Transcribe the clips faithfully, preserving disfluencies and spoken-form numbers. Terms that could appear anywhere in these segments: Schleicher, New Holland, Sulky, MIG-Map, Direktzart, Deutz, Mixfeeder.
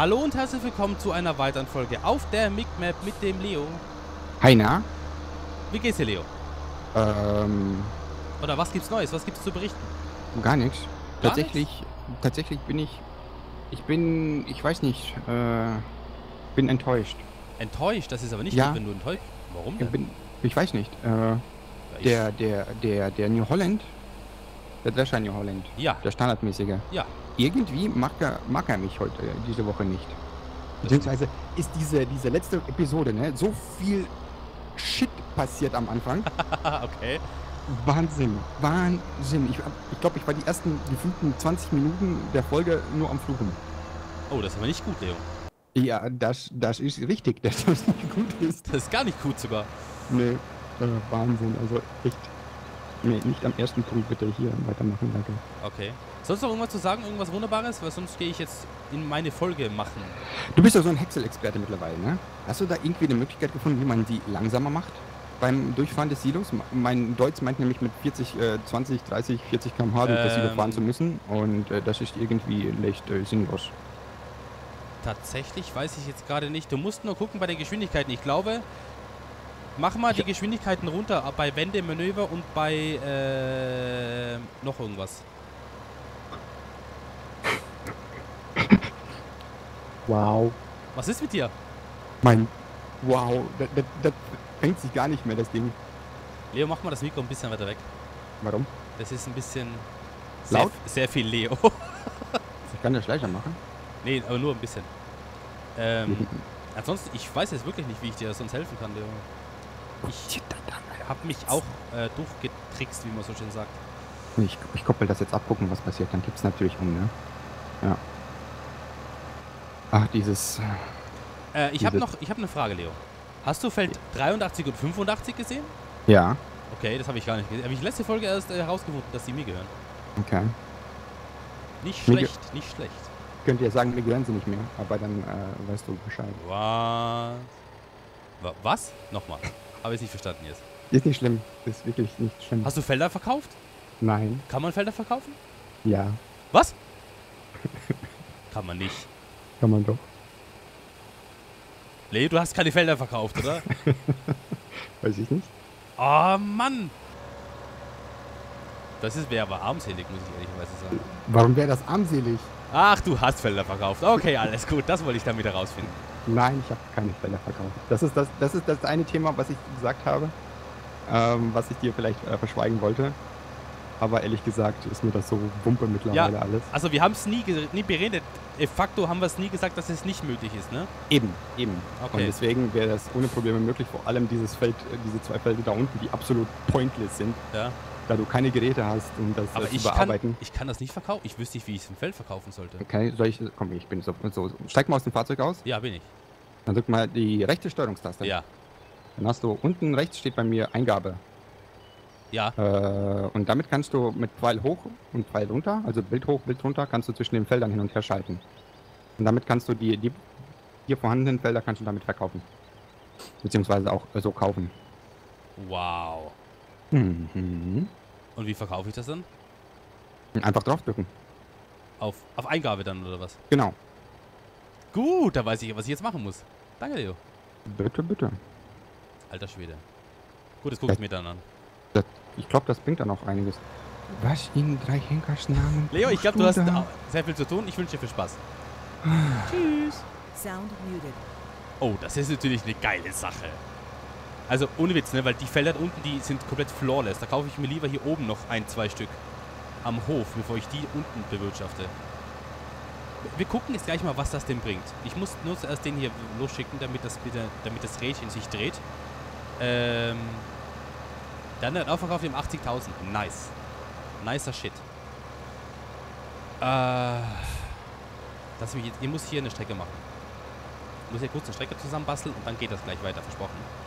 Hallo und herzlich willkommen zu einer weiteren Folge auf der MIG-Map mit dem Leo. Hi, na? Wie geht's dir, Leo? Ähm... Oder was gibt's Neues? Was gibt's zu berichten? Gar nichts. Tatsächlich, nix? tatsächlich bin ich... Ich bin... Ich weiß nicht. Äh... Bin enttäuscht. Enttäuscht? Das ist aber nicht ja. gut, wenn du enttäuscht... Warum denn? Ich, bin, ich weiß nicht. Äh... Ja, der, der, der, der New Holland... Der Drescher New Holland. Ja. Der standardmäßige. Ja. Irgendwie mag er, mag er mich heute, diese Woche nicht. Beziehungsweise ist diese, diese letzte Episode, ne, so viel Shit passiert am Anfang. Okay. Wahnsinn, Wahnsinn. Ich, ich glaube, ich war die ersten gefühlten zwanzig Minuten der Folge nur am Fluchen. Oh, das ist aber nicht gut, Leo. Ja, das, das ist richtig, dass das nicht gut ist. Das ist gar nicht gut sogar. Nee, äh, Wahnsinn, also echt. Nee, nicht am ersten Punkt, bitte hier weitermachen, danke. Okay. Sollst du noch irgendwas zu sagen, irgendwas Wunderbares? Weil sonst gehe ich jetzt in meine Folge machen. Du bist ja so ein Häcksel-Experte mittlerweile, ne? Hast du da irgendwie eine Möglichkeit gefunden, wie man die langsamer macht? Beim Durchfahren des Silos? Mein Deutz meint nämlich mit vierzig, zwanzig, dreißig, vierzig Kilometer pro Stunde durch das Silo fahren zu müssen. Und äh, das ist irgendwie leicht äh, sinnlos. Tatsächlich weiß ich jetzt gerade nicht. Du musst nur gucken bei den Geschwindigkeiten. Ich glaube... Mach mal die Geschwindigkeiten runter, bei Wendemanöver und bei, äh, noch irgendwas. Wow. Was ist mit dir? Mein, wow, das, das, das fängt sich gar nicht mehr, das Ding. Leo, mach mal das Mikro ein bisschen weiter weg. Warum? Das ist ein bisschen... Laut? Sehr, sehr viel Leo. Ich kann das Schleicher machen. Nee, aber nur ein bisschen. Ähm, ansonsten, ich weiß jetzt wirklich nicht, wie ich dir sonst helfen kann, Leo. Ich habe mich auch äh, durchgetrickst, wie man so schön sagt. Ich, ich koppel das jetzt ab, gucken, was passiert. Dann tipp's natürlich um, ne? Ja. Ach, dieses... Äh, ich habe noch ich hab eine Frage, Leo. Hast du Feld dreiundachtzig und fünfundachtzig gesehen? Ja. Okay, das habe ich gar nicht gesehen. Habe ich letzte Folge erst äh, herausgefunden, dass die mir gehören. Okay. Nicht schlecht, nicht schlecht. Könnt ihr sagen, mir gehören sie nicht mehr, aber dann äh, weißt du Bescheid. Was? Was? Nochmal. Habe ich nicht verstanden jetzt. Ist nicht schlimm. Ist wirklich nicht schlimm. Hast du Felder verkauft? Nein. Kann man Felder verkaufen? Ja. Was? Kann man nicht. Kann man doch. Leo, du hast keine Felder verkauft, oder? Weiß ich nicht. Oh, Mann! Das wäre aber armselig, muss ich ehrlicherweise sagen. Warum wäre das armselig? Ach, du hast Felder verkauft. Okay, alles gut. Das wollte ich dann wieder rausfinden. Nein, ich habe keine Felder verkauft. Das ist das, das ist das eine Thema, was ich gesagt habe, ähm, was ich dir vielleicht äh, verschweigen wollte. Aber ehrlich gesagt ist mir das so Wumpe mittlerweile ja, alles. Also wir haben es nie, nie beredet. De facto haben wir es nie gesagt, dass es nicht möglich ist, ne? Eben, eben. Okay. Und deswegen wäre das ohne Probleme möglich. Vor allem dieses Feld, diese zwei Felder da unten, die absolut pointless sind. Ja. Da du keine Geräte hast, um das zu bearbeiten. Ich kann das nicht verkaufen. Ich wüsste nicht, wie ich es im Feld verkaufen sollte. Okay, soll ich... Komm, ich bin so... so. Steig mal aus dem Fahrzeug aus. Ja, bin ich. Dann drück mal die rechte Steuerungstaste. Ja. Dann hast du... Unten rechts steht bei mir Eingabe. Ja. Äh, und damit kannst du mit Pfeil hoch und Pfeil runter, also Bild hoch, Bild runter, kannst du zwischen den Feldern hin und her schalten. Und damit kannst du die, die hier vorhandenen Felder kannst du damit verkaufen. Beziehungsweise auch so kaufen. Wow. Mhm. Und wie verkaufe ich das dann? Einfach draufdrücken. Auf, auf Eingabe dann, oder was? Genau. Gut, da weiß ich, was ich jetzt machen muss. Danke, Leo. Bitte, bitte. Alter Schwede. Gut, das gucke ich mir dann an. Das, ich glaube, das bringt dann auch einiges. Was in drei Henkersnamen? Leo, ich glaube, du hast sehr viel zu tun. Ich wünsche dir viel Spaß. Tschüss. Sound muted. Oh, das ist natürlich eine geile Sache. Also ohne Witz, ne? Weil die Felder unten, die sind komplett flawless. Da kaufe ich mir lieber hier oben noch ein, zwei Stück am Hof, bevor ich die unten bewirtschafte. Wir gucken jetzt gleich mal, was das denn bringt. Ich muss nur zuerst den hier losschicken, damit das, damit das Rädchen sich dreht. Ähm, dann hat Aufverkauf auf dem achtzigtausend. Nice. Nicer Shit. Äh, das mich jetzt, ihr müsst hier eine Strecke machen. Ich muss hier kurz eine Strecke zusammenbasteln und dann geht das gleich weiter, versprochen.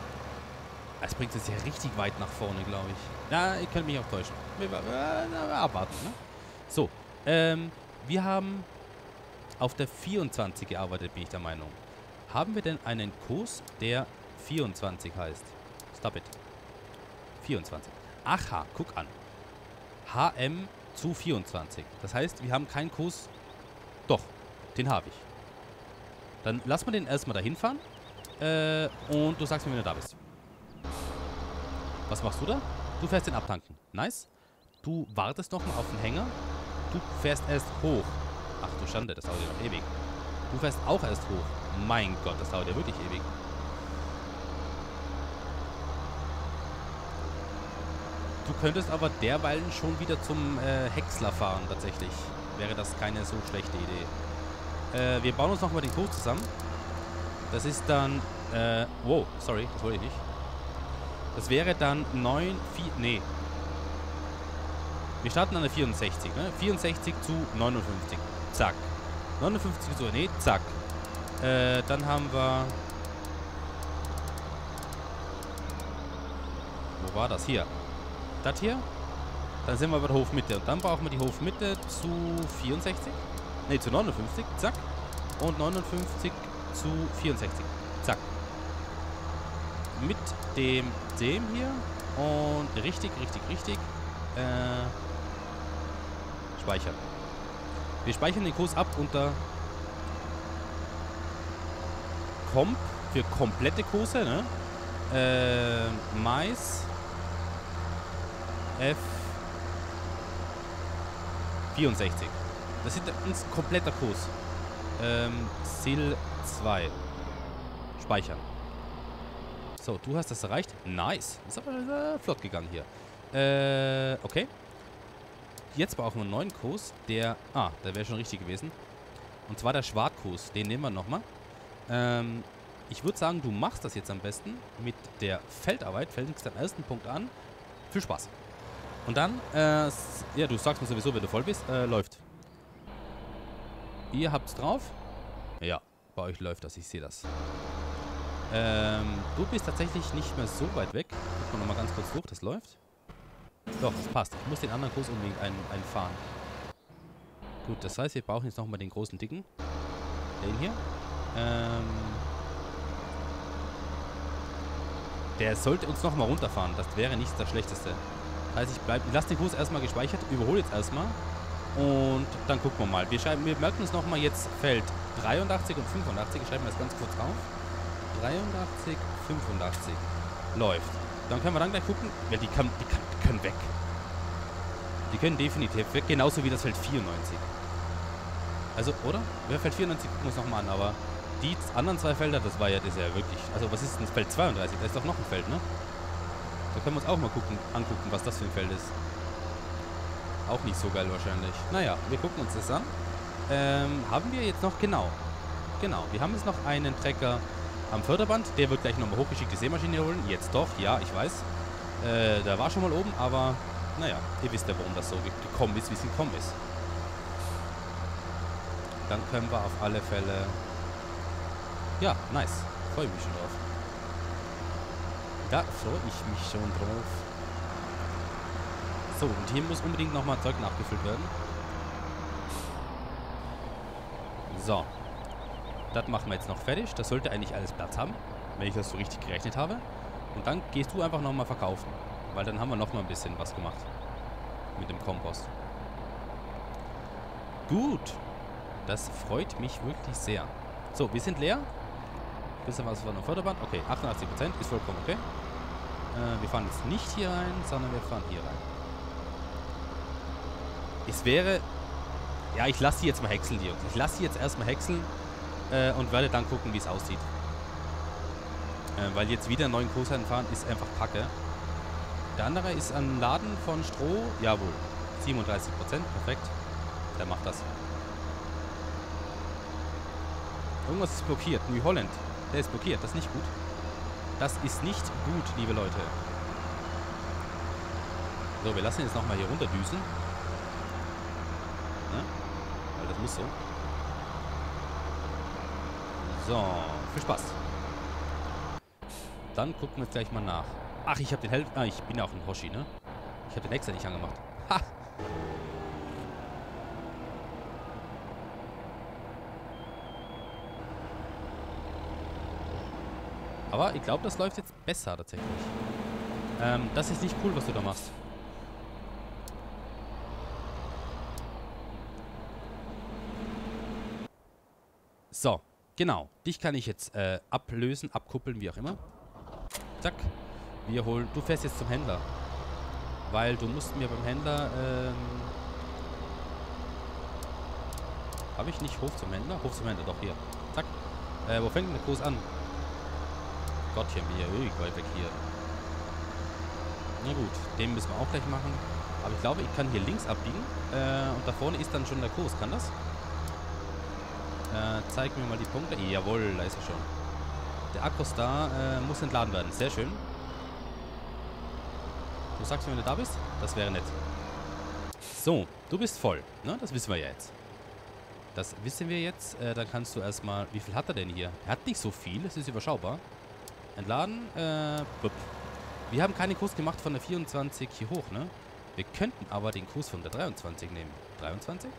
Das bringt es ja richtig weit nach vorne, glaube ich. Na, ihr könnt mich auch täuschen. Wir, wir, wir abwarten, ne? So, ähm, wir haben auf der vierundzwanzig gearbeitet, bin ich der Meinung. Haben wir denn einen Kurs, der vierundzwanzig heißt? Stop it. vierundzwanzig. Aha, guck an. H M zu vierundzwanzig. Das heißt, wir haben keinen Kurs. Doch, den habe ich. Dann lass mal den erstmal dahin fahren. Äh, und du sagst mir, wenn du da bist. Was machst du da? Du fährst den abtanken. Nice. Du wartest nochmal auf den Hänger. Du fährst erst hoch. Ach du Schande, das dauert ja noch ewig. Du fährst auch erst hoch. Mein Gott, das dauert ja wirklich ewig. Du könntest aber derweilen schon wieder zum äh, Häcksler fahren, tatsächlich. Wäre das keine so schlechte Idee. Äh, wir bauen uns nochmal den Kurs zusammen. Das ist dann... Äh, wow, sorry, das wollte ich nicht. Das wäre dann neun, vier... Nee. Wir starten an der vierundsechzig, ne? vierundsechzig zu neunundfünfzig. Zack. neunundfünfzig zu... Nee, zack. Äh, dann haben wir... Wo war das? Hier. Das hier, dann sind wir bei der Hofmitte und dann brauchen wir die Hofmitte zu vierundsechzig, ne zu neunundfünfzig, zack, und neunundfünfzig zu vierundsechzig, zack, mit dem, dem hier und richtig, richtig, richtig, äh, speichern. Wir speichern den Kurs ab unter Comp für komplette Kurse, ne, äh, Mais, F vierundsechzig. Das ist ein kompletter Kurs. Ähm, Sil zwei. Speichern. So, du hast das erreicht. Nice. Ist aber äh, flott gegangen hier. Äh, okay. Jetzt brauchen wir einen neuen Kurs, der... Ah, der wäre schon richtig gewesen. Und zwar der Schwartkurs. Den nehmen wir nochmal. Ähm, ich würde sagen, du machst das jetzt am besten mit der Feldarbeit. Feldnickst am ersten Punkt an. Viel Spaß. Und dann, äh, ja, du sagst mir sowieso, wenn du voll bist, äh, läuft. Ihr habt's drauf? Ja, bei euch läuft das, ich sehe das. Ähm, du bist tatsächlich nicht mehr so weit weg. Guck mal nochmal ganz kurz durch, das läuft. Doch, das passt. Ich muss den anderen Kurs unbedingt ein, einfahren. Gut, das heißt, wir brauchen jetzt nochmal den großen Dicken. Den hier. Ähm... Der sollte uns nochmal runterfahren. Das wäre nicht das Schlechteste. Also ich bleib, lass den Kurs erstmal gespeichert, überhole jetzt erstmal und dann gucken wir mal. Wir, schreiben, wir merken uns nochmal jetzt Feld dreiundachtzig und fünfundachtzig. Ich schreibe mir das ganz kurz auf. dreiundachtzig, fünfundachtzig. Läuft. Dann können wir dann gleich gucken. Ja, die, kann, die, kann, die können weg. Die können definitiv weg, genauso wie das Feld vierundneunzig. Also, oder? Ja, Feld vierundneunzig gucken wir uns nochmal an, aber die anderen zwei Felder, das war ja, das ist ja wirklich... Also, was ist denn Feld zweiunddreißig? Da ist doch noch ein Feld, ne? Da können wir uns auch mal gucken, angucken, was das für ein Feld ist. Auch nicht so geil wahrscheinlich. Naja, wir gucken uns das an. Ähm, haben wir jetzt noch, genau. Genau, wir haben jetzt noch einen Trecker am Förderband. Der wird gleich nochmal hochgeschickt die Sämaschine holen. Jetzt doch, ja, ich weiß. Äh, da war schon mal oben, aber naja, ihr wisst ja, warum das so gekommen ist, wie es gekommen ist. Dann können wir auf alle Fälle... Ja, nice. Freue mich schon drauf. Da freue ich mich schon drauf. So, und hier muss unbedingt nochmal Zeug nachgefüllt werden. So. Das machen wir jetzt noch fertig. Das sollte eigentlich alles Platz haben, wenn ich das so richtig gerechnet habe. Und dann gehst du einfach nochmal verkaufen. Weil dann haben wir nochmal ein bisschen was gemacht. Mit dem Kompost. Gut. Das freut mich wirklich sehr. So, wir sind leer. Bisschen was von der Förderband. Okay, achtundachtzig Prozent ist vollkommen okay. Äh, wir fahren jetzt nicht hier rein, sondern wir fahren hier rein. Es wäre... Ja, ich lasse die jetzt mal häckseln, die Jungs. Ich lasse die jetzt erstmal häckseln äh, und werde dann gucken, wie es aussieht. Äh, weil jetzt wieder einen neuen Kurs fahren ist einfach Kacke. Der andere ist ein Laden von Stroh. Jawohl. siebenunddreißig Prozent. Perfekt. Der macht das. Irgendwas ist blockiert. New Holland. Der ist blockiert, das ist nicht gut. Das ist nicht gut, liebe Leute. So, wir lassen jetzt nochmal hier runterdüsen. Ne? Weil das muss so. So, viel Spaß. Dann gucken wir jetzt gleich mal nach. Ach, ich habe den Held... Ah, ich bin ja auch ein Hoshi, ne? Ich habe den extra nicht angemacht. Ha! Aber ich glaube, das läuft jetzt besser tatsächlich. Ähm, das ist nicht cool, was du da machst. So, Genau, dich kann ich jetzt äh, ablösen, abkuppeln, wie auch immer. Zack. Wir holen... Du fährst jetzt zum Händler. Weil du musst mir beim Händler... Ähm, Habe ich nicht Hof zum Händler? Hof zum Händler, doch, hier. Zack. Äh, wo fängt denn der Kurs an? Gottchen, bin ja ewig weit weg hier. Na gut, den müssen wir auch gleich machen. Aber ich glaube, ich kann hier links abbiegen. Äh, und da vorne ist dann schon der Kurs. Kann das? Äh, zeig mir mal die Punkte. Jawohl, da ist er schon. Der Akkustar äh, muss entladen werden. Sehr schön. Du sagst mir, wenn du da bist? Das wäre nett. So, du bist voll. Ne? Das wissen wir ja jetzt. Das wissen wir jetzt. Äh, dann kannst du erstmal... Wie viel hat er denn hier? Er hat nicht so viel. Es ist überschaubar. Entladen. Äh, bup. Wir haben keinen Kurs gemacht von der vierundzwanzig hier hoch, ne? Wir könnten aber den Kurs von der dreiundzwanzig nehmen. dreiundzwanzig?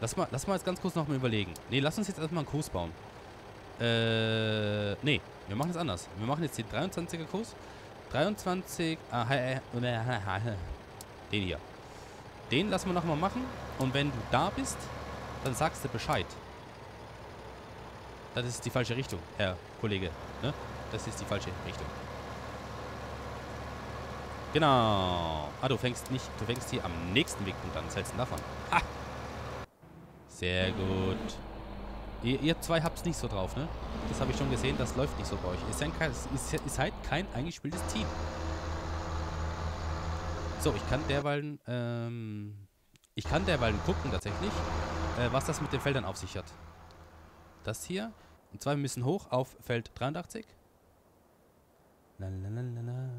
Lass mal, lass mal jetzt ganz kurz nochmal überlegen. Ne, lass uns jetzt erstmal einen Kurs bauen. Äh, ne. Wir machen es anders. Wir machen jetzt den dreiundzwanziger Kurs. dreiundzwanzig... Ah, äh, den hier. Den lassen wir nochmal machen. Und wenn du da bist, dann sagst du Bescheid. Das ist die falsche Richtung, Herr Kollege. Ne? Das ist die falsche Richtung. Genau. Ah, du fängst nicht. Du fängst hier am nächsten Wegpunkt an. Was hältst du davon? Ha! Sehr gut. Ihr, ihr zwei habt's nicht so drauf, ne? Das habe ich schon gesehen. Das läuft nicht so bei euch. Ihr seid halt kein eingespieltes Team. So, ich kann derweilen. Ähm, ich kann derweilen gucken, tatsächlich, äh, was das mit den Feldern auf sich hat. Das hier. Und zwar, wir müssen hoch auf Feld dreiundachtzig. Lalalala.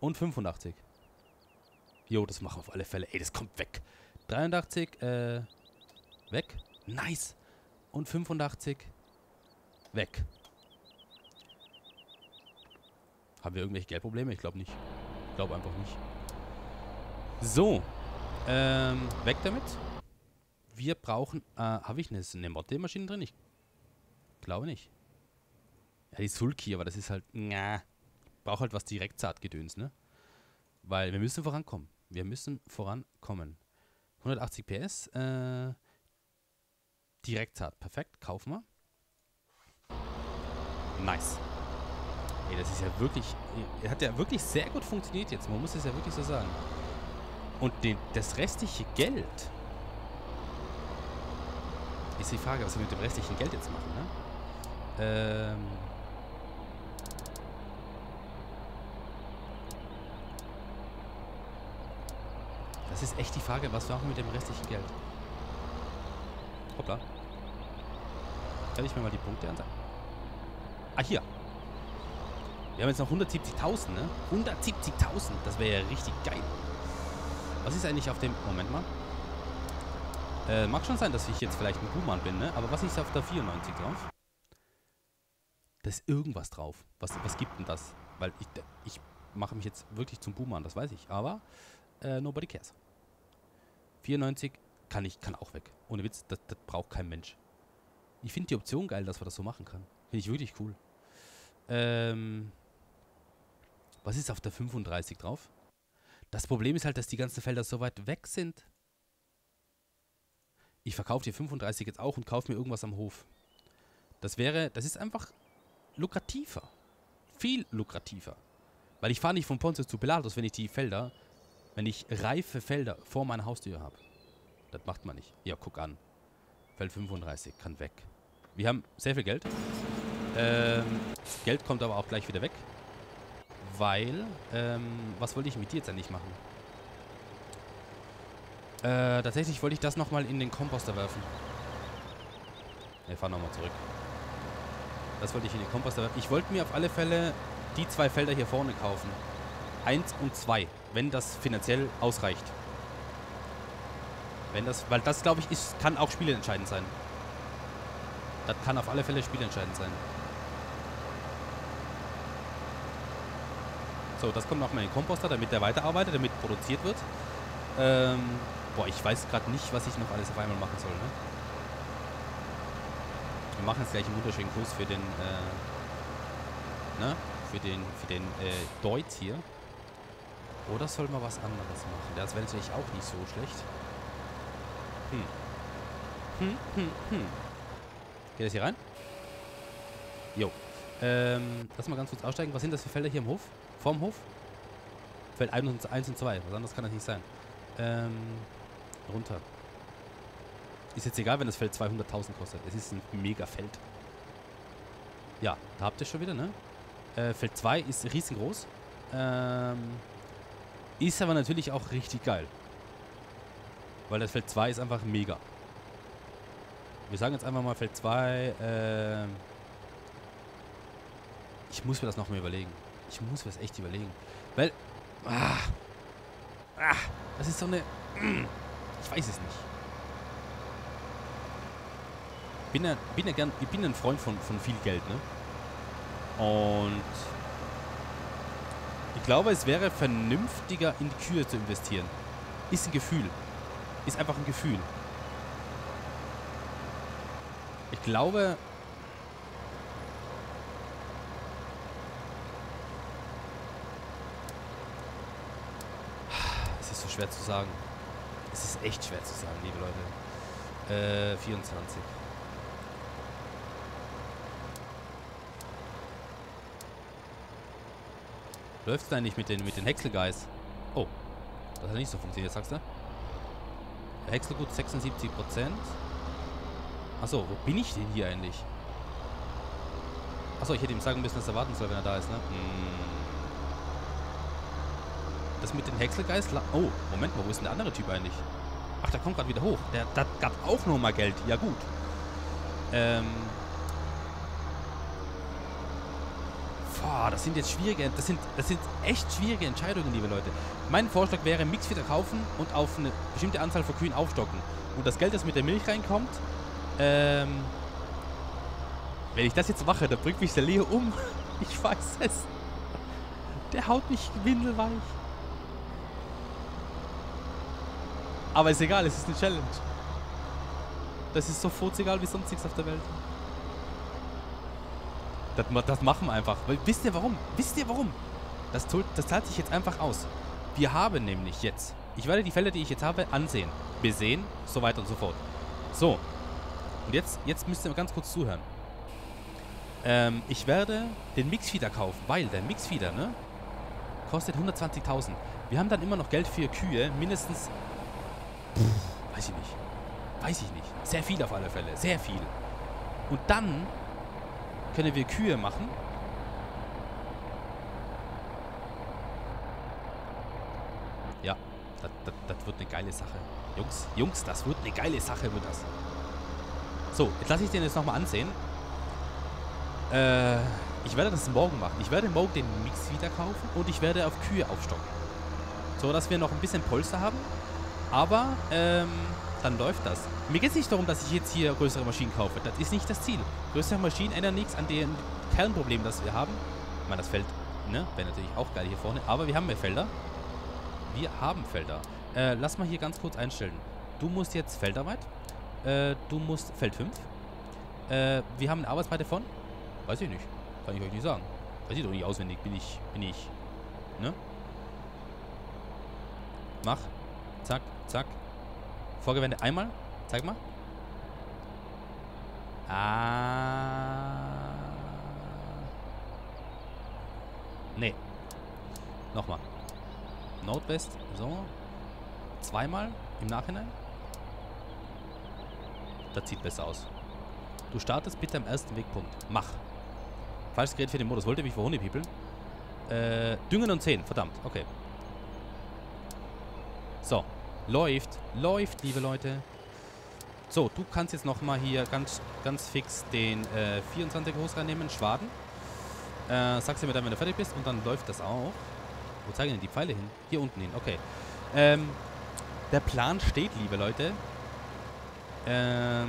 Und fünfundachtzig. Jo, das machen wir auf alle Fälle. Ey, das kommt weg. dreiundachtzig, äh, weg. Nice. Und fünfundachtzig, weg. Haben wir irgendwelche Geldprobleme? Ich glaube nicht. Ich glaube einfach nicht. So. Ähm, weg damit. Wir brauchen... Äh, habe ich eine, eine Moddemaschine drin? Ich glaube nicht. Ja, die Sulky, aber das ist halt... Nah. Braucht halt was Direktzart-Gedöns, ne? Weil wir müssen vorankommen. Wir müssen vorankommen. hundertachtzig P S. Äh, Direktzart. Perfekt. Kaufen wir. Nice. Ey, das ist ja wirklich... Ey, hat ja wirklich sehr gut funktioniert jetzt. Man muss es ja wirklich so sagen. Und den, das restliche Geld... Ist die Frage, was wir mit dem restlichen Geld jetzt machen, ne? Ähm... Das ist echt die Frage, was wir machen mit dem restlichen Geld. Hoppla. Kann ich mir mal die Punkte anzeigen? Ah, hier. Wir haben jetzt noch hundertsiebzigtausend, ne? hundertsiebzigtausend, das wäre ja richtig geil. Was ist eigentlich auf dem... Moment mal. Äh, mag schon sein, dass ich jetzt vielleicht ein Buhmann bin, ne? Aber was ist auf der vierundneunzig drauf? Da ist irgendwas drauf. Was, was gibt denn das? Weil ich, ich mache mich jetzt wirklich zum Buhmann, das weiß ich. Aber äh, nobody cares. vierundneunzig kann ich kann auch weg. Ohne Witz, das, das braucht kein Mensch. Ich finde die Option geil, dass man das so machen kann. Finde ich wirklich cool. Ähm, was ist auf der fünfunddreißig drauf? Das Problem ist halt, dass die ganzen Felder so weit weg sind. Ich verkaufe dir fünfunddreißig jetzt auch und kaufe mir irgendwas am Hof. Das wäre, das ist einfach lukrativer. Viel lukrativer. Weil ich fahre nicht von Pontius zu Pilatus, wenn ich die Felder, wenn ich reife Felder vor meiner Haustür habe. Das macht man nicht. Ja, guck an. Feld fünfunddreißig kann weg. Wir haben sehr viel Geld. Ähm, Geld kommt aber auch gleich wieder weg. Weil, ähm, was wollte ich mit dir jetzt eigentlich machen? Äh, tatsächlich wollte ich das nochmal in den Komposter werfen. Wir fahren nochmal zurück. Das wollte ich in den Komposter werfen. Ich wollte mir auf alle Fälle die zwei Felder hier vorne kaufen. Eins und zwei. Wenn das finanziell ausreicht. Wenn das, weil das, glaube ich, ist, kann auch spielentscheidend sein. Das kann auf alle Fälle spielentscheidend sein. So, das kommt nochmal in den Komposter, damit der weiterarbeitet, damit produziert wird. Ähm, boah, ich weiß gerade nicht, was ich noch alles auf einmal machen soll, ne? Wir machen jetzt gleich einen wunderschönen Kurs für den, äh, ne? Für den, für den, äh, Deutz hier. Oder soll man was anderes machen? Das wäre natürlich auch nicht so schlecht. Hm. Hm, hm, hm. Geht das hier rein? Jo. Ähm, lass mal ganz kurz aussteigen. Was sind das für Felder hier im Hof? Vorm Hof? Feld eins und zwei. Was anderes kann das nicht sein. Ähm, runter. Ist jetzt egal, wenn das Feld zweihunderttausend kostet. Es ist ein mega Feld. Ja, da habt ihr schon wieder, ne? Äh, Feld zwei ist riesengroß. Ähm, ist aber natürlich auch richtig geil. Weil das Feld zwei ist einfach mega. Wir sagen jetzt einfach mal Feld zwei, äh... Ich muss mir das nochmal überlegen. Ich muss mir das echt überlegen. Weil... Ah, ah, das ist so eine... Ich weiß es nicht. Bin ja, bin ja gern, ich bin ein Freund von, von viel Geld, ne? Und... Ich glaube, es wäre vernünftiger, in die Kühe zu investieren. Ist ein Gefühl. Ist einfach ein Gefühl. Ich glaube... Es ist so schwer zu sagen. Es ist echt schwer zu sagen, liebe Leute. Äh, vierundzwanzig. Läuft es eigentlich mit den, mit den Häckselgeist? Oh. Das hat nicht so funktioniert, sagst du? Häckselgut sechsundsiebzig Prozent. Achso, wo bin ich denn hier eigentlich? Achso, ich hätte ihm sagen müssen, dass er warten soll, wenn er da ist, ne? Das mit den Häckselgeist... Oh, Moment mal, wo ist denn der andere Typ eigentlich? Ach, der kommt gerade wieder hoch. Der, der gab auch nochmal Geld. Ja, gut. Ähm... Boah, das sind jetzt schwierige, das sind, das sind echt schwierige Entscheidungen, liebe Leute. Mein Vorschlag wäre, Mixfeeder kaufen und auf eine bestimmte Anzahl von Kühen aufstocken. Und das Geld, das mit der Milch reinkommt, ähm, wenn ich das jetzt mache, dann bringt mich der Leo um. Ich weiß es. Der haut mich windelweich. Aber ist egal, es ist eine Challenge. Das ist so furzegal wie sonst nichts auf der Welt. Das, das machen wir einfach. Weil, wisst ihr warum? Wisst ihr warum? Das, das zahlt sich jetzt einfach aus. Wir haben nämlich jetzt... Ich werde die Felder, die ich jetzt habe, ansehen. Besehen, so weiter und so fort. So. Und jetzt, jetzt müsst ihr mal ganz kurz zuhören. Ähm, ich werde den Mixfeeder kaufen, weil der Mixfeeder, ne? Kostet hundertzwanzigtausend. Wir haben dann immer noch Geld für Kühe. Mindestens... Pff, weiß ich nicht. Weiß ich nicht. Sehr viel auf alle Fälle. Sehr viel. Und dann... können wir Kühe machen. Ja, das, das, das wird eine geile Sache. Jungs, Jungs, das wird eine geile Sache, wird das. So, jetzt lasse ich den jetzt nochmal ansehen. Äh, ich werde das morgen machen. Ich werde morgen den Mix wieder kaufen und ich werde auf Kühe aufstocken. So, dass wir noch ein bisschen Polster haben. Aber, ähm... dann läuft das. Mir geht es nicht darum, dass ich jetzt hier größere Maschinen kaufe. Das ist nicht das Ziel. Größere Maschinen ändern nichts an dem Kernproblem, das wir haben. Ich meine, das Feld, ne? Wäre natürlich auch geil hier vorne. Aber wir haben mehr Felder. Wir haben Felder. Äh, lass mal hier ganz kurz einstellen. Du musst jetzt Feldarbeit. Äh, du musst Feld fünf. Äh, wir haben eine Arbeitsbreite von? Weiß ich nicht. Kann ich euch nicht sagen. Weiß ich doch nicht auswendig. Bin ich, bin ich. Ne? Mach. Zack, zack. Vorgewende einmal. Zeig mal. Ah. Nee. Nochmal. Nordwest. So. Zweimal im Nachhinein. Das sieht besser aus. Du startest bitte am ersten Wegpunkt. Mach. Falsches Gerät für den Modus. Wollte mich vor Hunde piepeln. Äh, Düngen und zehn. Verdammt. Okay. So. Läuft, läuft, liebe Leute. So, du kannst jetzt nochmal hier ganz, ganz fix den äh, vierundzwanziger Hose reinnehmen, Schwaden. Äh, sagst du mir dann, wenn du fertig bist und dann läuft das auch. Wo zeigen denn die Pfeile hin? Hier unten hin, okay. Ähm, der Plan steht, liebe Leute. Ähm,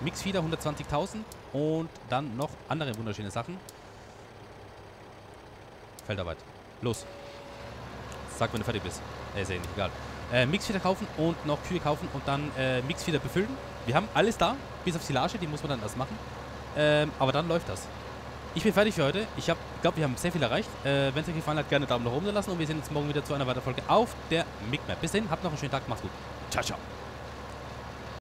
Mixfeeder hundertzwanzigtausend und dann noch andere wunderschöne Sachen. Feldarbeit. Los. Sag, wenn du fertig bist. Äh, ist ja nicht egal. Äh, Mixfeeder kaufen und noch Kühe kaufen und dann äh, Mixfeeder befüllen. Wir haben alles da, bis auf Silage, die muss man dann erst machen. Ähm, aber dann läuft das. Ich bin fertig für heute. Ich glaube, wir haben sehr viel erreicht. Äh, Wenn es euch gefallen hat, gerne Daumen nach oben lassen. Und wir sehen uns morgen wieder zu einer weiteren Folge auf der MIG-Map. Bis dahin, habt noch einen schönen Tag. Macht's gut. Ciao, ciao.